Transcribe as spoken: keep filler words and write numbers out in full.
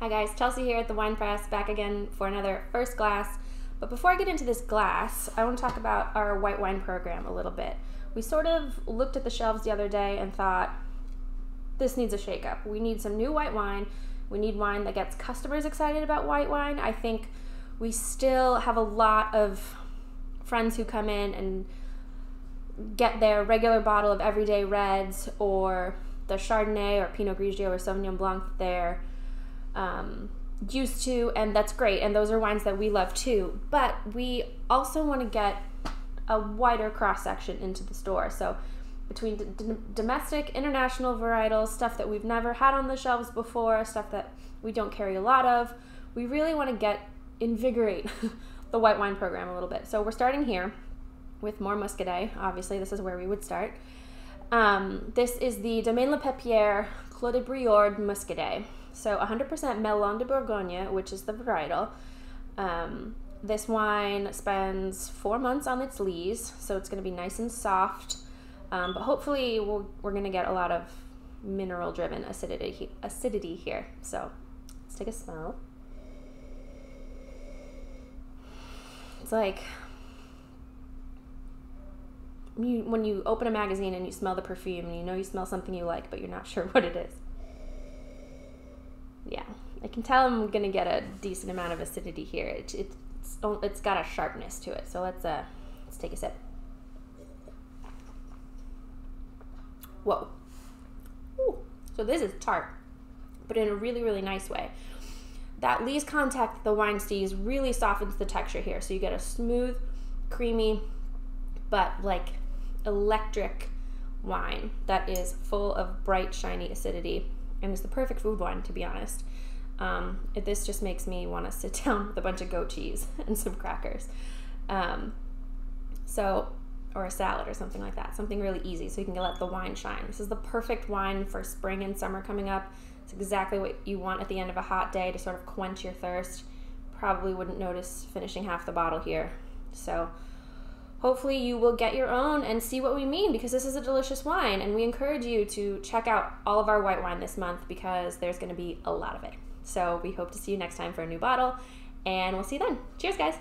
Hi guys, Chelsea here at The Wine Press, back again for another first glass. But before I get into this glass, I want to talk about our white wine program a little bit. We sort of looked at the shelves the other day and thought, this needs a shakeup. We need some new white wine. We need wine that gets customers excited about white wine. I think we still have a lot of friends who come in and get their regular bottle of everyday reds or the Chardonnay or Pinot Grigio or Sauvignon Blanc that they're um, used to, and that's great, and those are wines that we love too, but we also want to get a wider cross-section into the store. So between d d domestic, international varietals, stuff that we've never had on the shelves before, stuff that we don't carry a lot of, we really want to get, invigorate the white wine program a little bit. So we're starting here with more Muscadet. Obviously, this is where we would start. Um, this is the Domaine de la Pépière Clos des Briords Muscadet. So one hundred percent Melon de Bourgogne, which is the varietal. Um, this wine spends four months on its lees, so it's going to be nice and soft. Um, but hopefully we'll, we're going to get a lot of mineral-driven acidity, acidity here. So let's take a smell. It's like... You, when you open a magazine and you smell the perfume and you know you smell something you like, but you're not sure what it is. Yeah, I can tell I'm gonna get a decent amount of acidity here. It, it, it's it's got a sharpness to it. So let's uh let's take a sip. Whoa. Ooh. So this is tart, but in a really really nice way. That lees contact that the wine sees really softens the texture here, so you get a smooth, creamy, but like electric wine that is full of bright, shiny acidity, and is the perfect food wine, to be honest. Um, this just makes me want to sit down with a bunch of goat cheese and some crackers, um, so or a salad or something like that. Something really easy, so you can let the wine shine. This is the perfect wine for spring and summer coming up. It's exactly what you want at the end of a hot day to sort of quench your thirst. Probably wouldn't notice finishing half the bottle here, so. Hopefully you will get your own and see what we mean, because this is a delicious wine, and we encourage you to check out all of our white wine this month because there's going to be a lot of it. So we hope to see you next time for a new bottle, and we'll see you then. Cheers, guys.